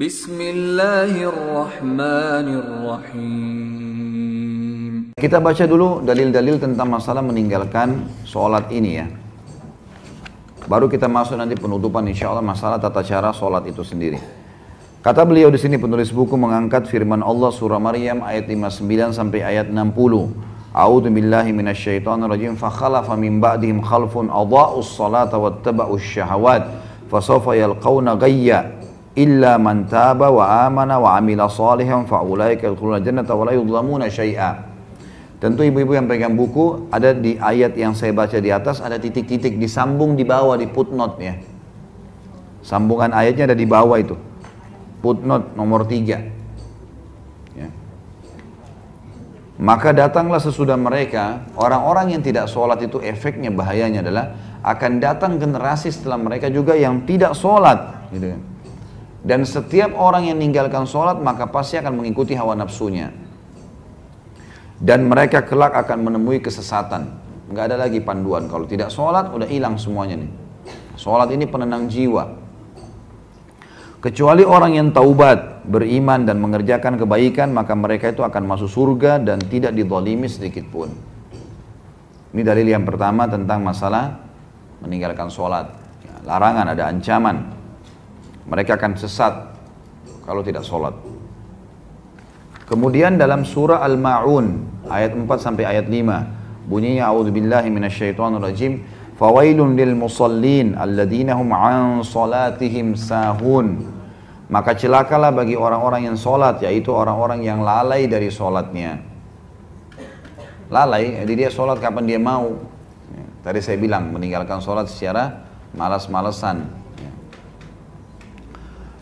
Bismillahirrahmanirrahim. Kita baca dulu dalil-dalil tentang masalah meninggalkan sholat ini ya. Baru kita masuk nanti penutupan insya Allah masalah tata cara sholat itu sendiri. Kata beliau di sini penulis buku mengangkat firman Allah surah Maryam ayat 59 sampai ayat 60. A'udzu billahi minasyaitonir rajim fa khalafa min ba'dihim khalfun adha'us salata wattaba'us syahawat fasawfa yalqauna ghayya. Illa man taba wa amana wa amila salihan fa'ulaika yadkhuluna jannata wa la yudlamuna syai'a. Tentu ibu-ibu yang pegang buku, ada di ayat yang saya baca di atas ada titik-titik disambung di bawah di footnote ya. Sambungan ayatnya ada di bawah itu. Footnote nomor 3 ya. Maka datanglah sesudah mereka orang-orang yang tidak sholat itu efeknya bahayanya adalah akan datang generasi setelah mereka juga yang tidak sholat gitu kan. Dan setiap orang yang meninggalkan sholat maka pasti akan mengikuti hawa nafsunya. Dan mereka kelak akan menemui kesesatan. Nggak ada lagi panduan. Kalau tidak sholat udah hilang semuanya nih. Sholat ini penenang jiwa. Kecuali orang yang taubat, beriman dan mengerjakan kebaikan, maka mereka itu akan masuk surga dan tidak dizalimi sedikit pun. Ini dalil yang pertama tentang masalah meninggalkan sholat. Ya, larangan, ada ancaman. Mereka akan sesat kalau tidak sholat. Kemudian dalam surah Al Maun ayat 4 sampai ayat 5 bunyinya a'udzubillahi minasyaitonirrajim fawailun lil musallin alladzina hum an salatihim sahun. Maka celakalah bagi orang-orang yang sholat, yaitu orang-orang yang lalai dari sholatnya. Lalai, jadi dia sholat kapan dia mau. Tadi saya bilang meninggalkan sholat secara malas-malesan.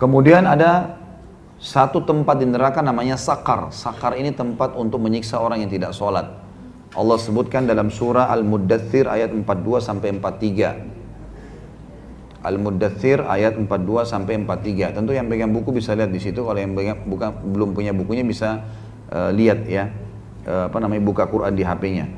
Kemudian ada satu tempat di neraka namanya Saqar. Saqar ini tempat untuk menyiksa orang yang tidak sholat. Allah sebutkan dalam surah Al-Muddaththir ayat 42-43. Al-Muddaththir ayat 42-43. Tentu yang pegang buku bisa lihat di situ. Kalau yang pegang, belum punya bukunya bisa lihat ya. Buka Quran di HP-nya.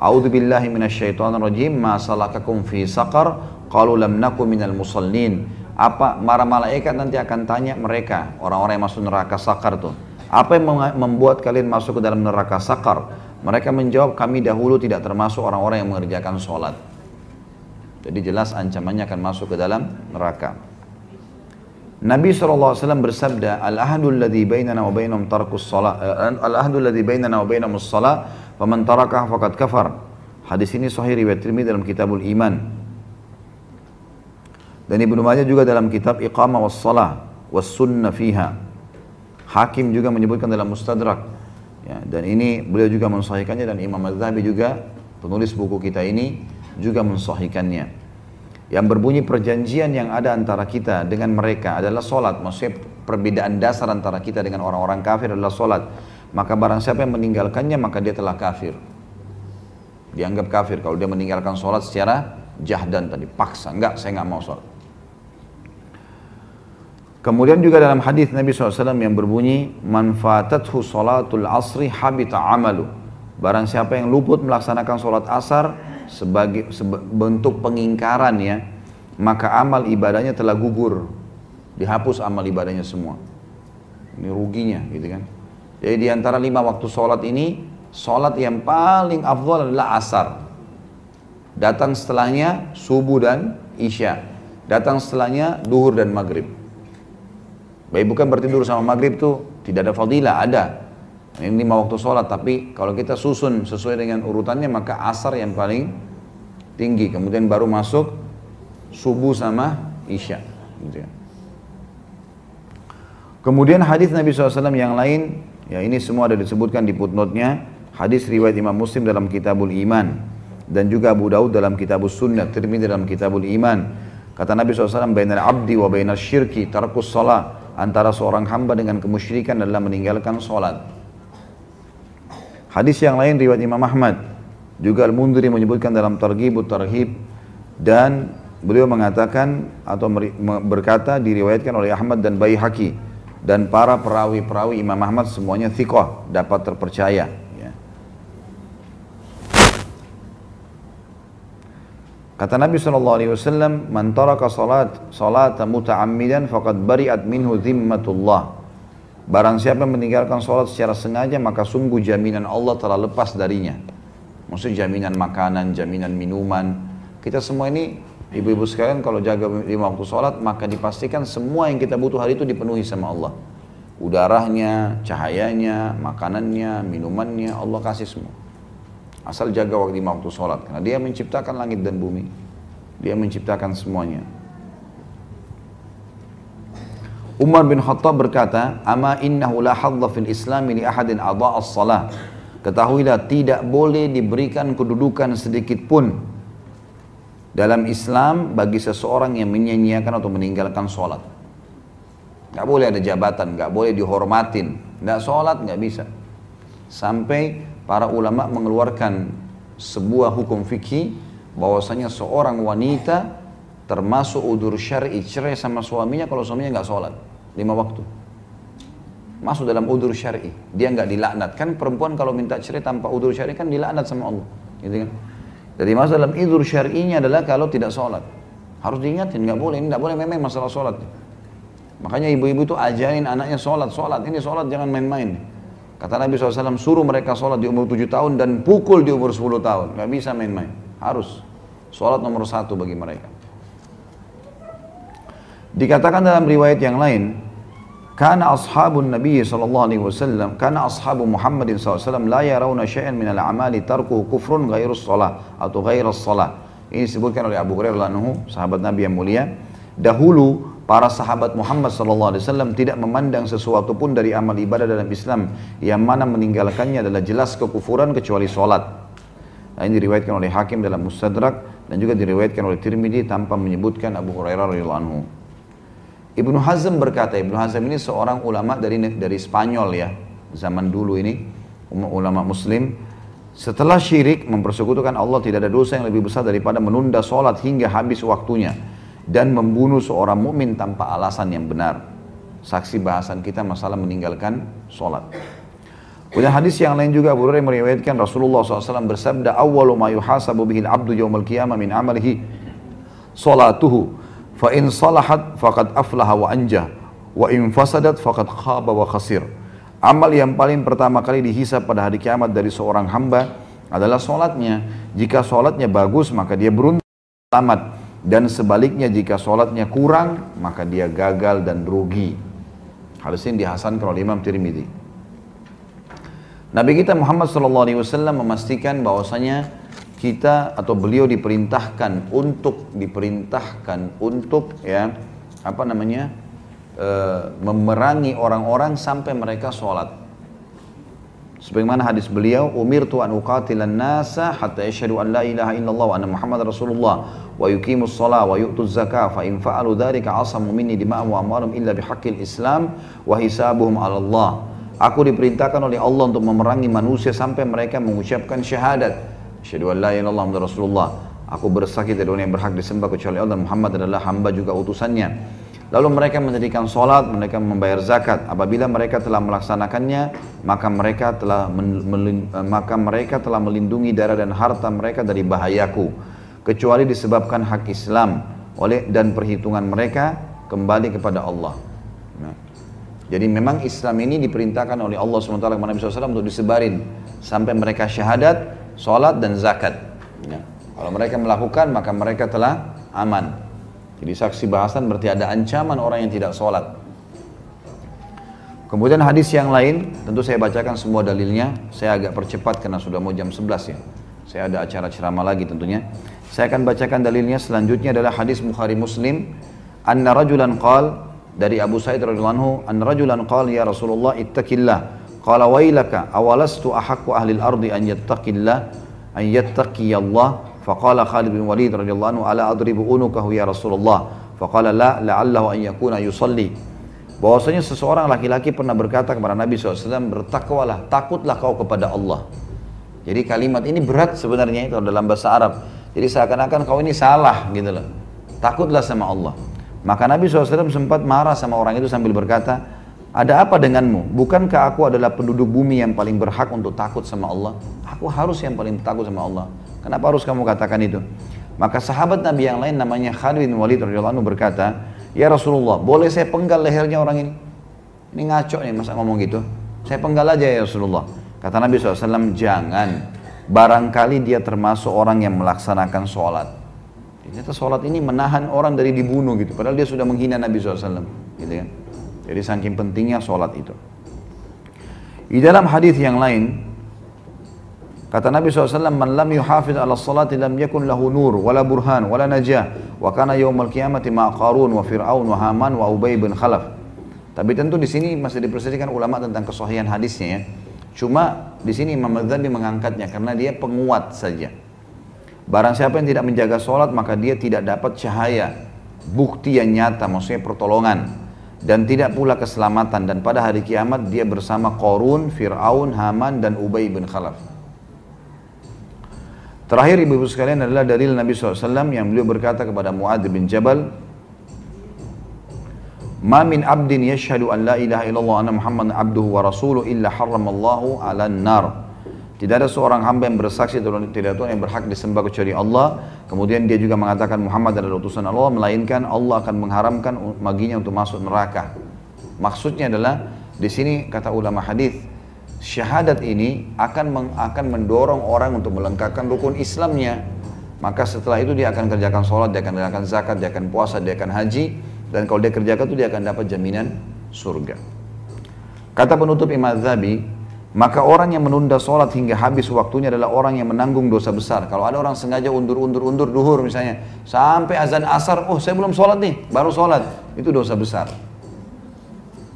A'udzubillahi minasyaitonirrajim ma salakakum fi saqar qalu lam naku minal musallin. Apa para malaikat nanti akan tanya mereka, orang-orang yang masuk neraka Saqar tuh, apa yang membuat kalian masuk ke dalam neraka Saqar? Mereka menjawab, kami dahulu tidak termasuk orang-orang yang mengerjakan sholat. Jadi jelas ancamannya akan masuk ke dalam neraka. Nabi SAW bersabda, al-ahdul ladzi bainana wa bainahum tarkus shalah, al-ahdul ladzi bainana wa bainahumus shalah faman tarakaha faqad kafar. Hadis ini sahih riwayat Tirmidzi dalam Kitabul Iman. Dan Ibn Majah juga dalam kitab Iqamah was-Salah was-Sunnah fiha. Hakim juga menyebutkan dalam Mustadrak ya, dan ini beliau juga mensahihkannya, dan Imam Al-Zahbi juga penulis buku kita ini juga mensahihkannya. Yang berbunyi, perjanjian yang ada antara kita dengan mereka adalah sholat. Maksudnya perbedaan dasar antara kita dengan orang-orang kafir adalah sholat. Maka barang siapa yang meninggalkannya maka dia telah kafir. Dianggap kafir kalau dia meninggalkan sholat secara jahdan tadi, paksa, enggak, saya enggak mau sholat. Kemudian juga dalam hadis Nabi SAW yang berbunyi, man fatathu sholatul asri habita amalu. Barang siapa yang luput melaksanakan sholat asar sebagai bentuk pengingkaran ya, maka amal ibadahnya telah gugur. Dihapus amal ibadahnya semua. Ini ruginya gitu kan. Jadi di antara 5 waktu sholat ini, sholat yang paling afdal adalah asar. Datang setelahnya subuh dan isya. Datang setelahnya duhur dan maghrib. Baik, bukan bertidur sama maghrib tuh tidak ada fadilah, ada. Ini 5 waktu sholat, tapi kalau kita susun sesuai dengan urutannya maka asar yang paling tinggi, kemudian baru masuk subuh sama isya. Kemudian hadis Nabi SAW yang lain, ya ini semua ada disebutkan di footnote-nya. Hadis riwayat Imam Muslim dalam Kitabul Iman, dan juga Abu Daud dalam Kitabus Sunnah, Tirmidzi dalam Kitabul Iman. Kata Nabi SAW, bainal abdi wa bainal syirki tarkus sholat. Antara seorang hamba dengan kemusyrikan adalah meninggalkan sholat. Hadis yang lain riwayat Imam Ahmad, juga Al-Mundhiri menyebutkan dalam Targhibut Tarhib, dan beliau mengatakan atau berkata diriwayatkan oleh Ahmad dan Baihaqi, dan para perawi-perawi Imam Ahmad semuanya thiqah, dapat terpercaya. Kata Nabi SAW, "Man taraka salata muta'ammidan faqad bari'at minhu dhimmatullah." Barang siapa yang meninggalkan salat secara sengaja, maka sungguh jaminan Allah telah lepas darinya. Maksudnya jaminan makanan, jaminan minuman. Kita semua ini, ibu-ibu sekalian, kalau jaga 5 waktu salat, maka dipastikan semua yang kita butuh hari itu dipenuhi sama Allah. Udaranya, cahayanya, makanannya, minumannya, Allah kasih semua. Asal jaga waktu 5 waktu salat, karena Dia menciptakan langit dan bumi. Dia menciptakan semuanya. Umar bin Khattab berkata, "Ama innahu la hadza fil Islam li ahadin adha'a as-salah." Ketahuilah, tidak boleh diberikan kedudukan sedikit pun dalam Islam bagi seseorang yang menyia-nyiakan atau meninggalkan sholat. Gak boleh ada jabatan, gak boleh dihormatin. Gak sholat, gak bisa. Sampai para ulama mengeluarkan sebuah hukum fikih bahwasanya seorang wanita termasuk udzur syar'i, cerai sama suaminya kalau suaminya nggak sholat 5 waktu, masuk dalam udzur syar'i. Dia nggak dilaknat, kan perempuan kalau minta cerai tanpa udzur syar'i kan dilaknat sama Allah, gitu kan? Jadi masuk dalam udzur syar'inya adalah kalau tidak sholat. Harus diingatin, nggak boleh, ini nggak boleh memang masalah sholat. Makanya ibu-ibu itu ajarin anaknya sholat, ini sholat jangan main-main. Kata Nabi SAW, suruh mereka sholat di umur 7 tahun dan pukul di umur 10 tahun, nggak bisa main-main, harus sholat nomor 1 bagi mereka. Dikatakan dalam riwayat yang lain, kana ashabun Nabi SAW, kana ashabu Muhammadin SAW, la yarawna syai'an minal amali tarkuhu kufrun ghairus salah, atau ghairus salah. Ini disebutkan oleh Abu Hurairah radhiyallahu anhu, sahabat Nabi yang mulia. Dahulu, para sahabat Muhammad SAW tidak memandang sesuatu pun dari amal ibadah dalam Islam, yang mana meninggalkannya adalah jelas kekufuran kecuali sholat. Nah, ini diriwayatkan oleh Hakim dalam Mustadrak, dan juga diriwayatkan oleh Tirmidzi tanpa menyebutkan Abu Hurairah radhiyallahu anhu. Ibnu Hazm berkata, Ibnu Hazm ini seorang ulama dari Spanyol ya, zaman dulu ini, ulama muslim. Setelah syirik mempersekutukan Allah, tidak ada dosa yang lebih besar daripada menunda sholat hingga habis waktunya dan membunuh seorang mukmin tanpa alasan yang benar. Saksi bahasan kita masalah meninggalkan sholat. Kemudian hadis yang lain juga, Abu Hurairah meriwayatkan Rasulullah SAW bersabda, "Awwalu ma yuhasabu bihil abdu yaumil qiyamah min amalihi sholatuhu. Fa in salahat faqad aflaha wa anjah, wa in fasadat faqad khaba wa khasir." Amal yang paling pertama kali dihisab pada hari kiamat dari seorang hamba adalah solatnya. Jika solatnya bagus, maka dia beruntung, selamat. Dan sebaliknya, jika solatnya kurang, maka dia gagal dan rugi. Hal ini dihasankan oleh Imam Tirmidzi. Nabi kita Muhammad SAW memastikan bahwasanya kita atau beliau diperintahkan untuk ya apa namanya memerangi orang-orang sampai mereka sholat. Sebagaimana hadis beliau, "Umirtu an uqatilan nasa hatta yashhadu an la ilaha illallah wa anna Muhammad Rasulullah wa yuqimus shalah wa yu'tuz zakah fa in fa'alu dzalika 'asamu minni dima'ahum wa amwaluhum illa bihaqqil Islam wa hisabuhum 'ala Allah." Aku diperintahkan oleh Allah untuk memerangi manusia sampai mereka mengucapkan syahadat. Asyhadu an la ilaha illallah Muhammadur Rasulullah. Aku bersaksi tidak ada yang berhak disembah kecuali Allah, Muhammad adalah hamba juga utusannya. Lalu mereka mendirikan salat, mereka membayar zakat. Apabila mereka telah melaksanakannya, maka mereka telah melindungi darah dan harta mereka dari bahayaku, kecuali disebabkan hak Islam dan perhitungan mereka kembali kepada Allah. Nah, jadi memang Islam ini diperintahkan oleh Allah SWT kepada Nabi SAW untuk disebarin sampai mereka syahadat, sholat dan zakat ya. Kalau mereka melakukan, maka mereka telah aman. Jadi saksi bahasan berarti ada ancaman orang yang tidak sholat. Kemudian hadis yang lain, tentu saya bacakan semua dalilnya. Saya agak percepat karena sudah mau jam 11 ya. Saya ada acara ceramah lagi tentunya. Saya akan bacakan dalilnya. Selanjutnya adalah hadis Bukhari Muslim. Anna rajulan qal, dari Abu Sa'id radhiyallahu anhu, anna rajulan qal ya Rasulullah ittaqillah. Qala wailaka awalastu ahaqqu ahli al-ardi an yattaqillah faqala Khalid bin Walid radhiyallahu anhu ala adribu unukahu ya Rasulullah faqala la la'allahu an yakuna yusalli. Bahwasanya seseorang laki-laki pernah berkata kepada Nabi SAW, "Bertakwalah, takutlah kau kepada Allah." Jadi kalimat ini berat sebenarnya itu dalam bahasa Arab. Jadi seakan-akan kau ini salah gitu loh. Takutlah sama Allah. Maka Nabi SAW sempat marah sama orang itu sambil berkata, "Ada apa denganmu? Bukankah aku adalah penduduk bumi yang paling berhak untuk takut sama Allah? Aku harus yang paling takut sama Allah. Kenapa harus kamu katakan itu?" Maka sahabat Nabi yang lain namanya Khalid bin Walid radhiyallahu anhu berkata, "Ya Rasulullah, boleh saya penggal lehernya orang ini? Ini ngaco nih, masa ngomong gitu? Saya penggal aja ya Rasulullah." Kata Nabi SAW, "Jangan, barangkali dia termasuk orang yang melaksanakan sholat." Ternyata sholat ini menahan orang dari dibunuh gitu, padahal dia sudah menghina Nabi SAW, gitu kan? Jadi saking pentingnya sholat itu. Di dalam hadis yang lain, kata Nabi SAW, "Man lam yuhafiz ala salati lam yakun lahu nur, wala burhan, wala najah, wa kana yawmal qiyamati ma Qarun, wa Fir'aun, wa Haman, wa Ubay bin khalaf." Tapi tentu di sini masih diperselisihkan ulama tentang kesahihan hadisnya ya. Cuma di sini Imam Al-Zahbi mengangkatnya karena dia penguat saja. Barang siapa yang tidak menjaga sholat, maka dia tidak dapat cahaya, bukti yang nyata, maksudnya pertolongan. Dan tidak pula keselamatan, dan pada hari kiamat dia bersama Qarun, Fir'aun, Haman, dan Ubay bin khalaf. Terakhir ibu-ibu sekalian adalah dalil Nabi SAW yang beliau berkata kepada Muadz bin Jabal, "Ma min abdin yashhadu an la ilaha illallah anna Muhammadan abduhu wa rasuluh illa harramallahu ala nar." Tidak ada seorang hamba yang bersaksi tidak Tuhan yang berhak disembah kecuali Allah. Kemudian dia juga mengatakan Muhammad adalah utusan Allah, melainkan Allah akan mengharamkan baginya untuk masuk neraka. Maksudnya adalah di sini kata ulama hadis, syahadat ini akan mendorong orang untuk melengkapkan rukun Islamnya. Maka setelah itu dia akan kerjakan sholat, dia akan kerjakan zakat, dia akan puasa, dia akan haji. Dan kalau dia kerjakan itu dia akan dapat jaminan surga. Kata penutup Imam Al-Zahbi, maka orang yang menunda sholat hingga habis waktunya adalah orang yang menanggung dosa besar. Kalau ada orang sengaja undur duhur misalnya, sampai azan asar, "Oh saya belum sholat nih," baru sholat, itu dosa besar.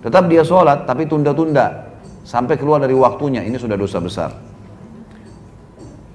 Tetap dia sholat tapi tunda-tunda sampai keluar dari waktunya, ini sudah dosa besar.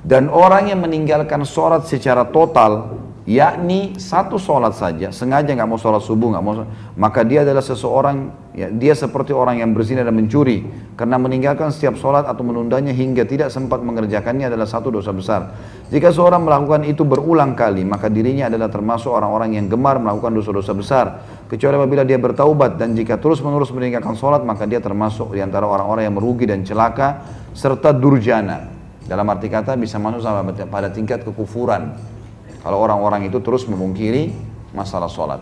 Dan orang yang meninggalkan sholat secara total, yakni satu sholat saja, sengaja nggak mau sholat subuh, nggak mau sholat, maka dia adalah seseorang, ya, dia seperti orang yang berzina dan mencuri, karena meninggalkan setiap sholat atau menundanya hingga tidak sempat mengerjakannya adalah satu dosa besar. Jika seorang melakukan itu berulang kali, maka dirinya adalah termasuk orang-orang yang gemar melakukan dosa-dosa besar, kecuali apabila dia bertaubat, dan jika terus-menerus meninggalkan sholat, maka dia termasuk diantara orang-orang yang merugi dan celaka, serta durjana. Dalam arti kata bisa masuk sama pada tingkat kekufuran, kalau orang-orang itu terus memungkiri masalah sholat.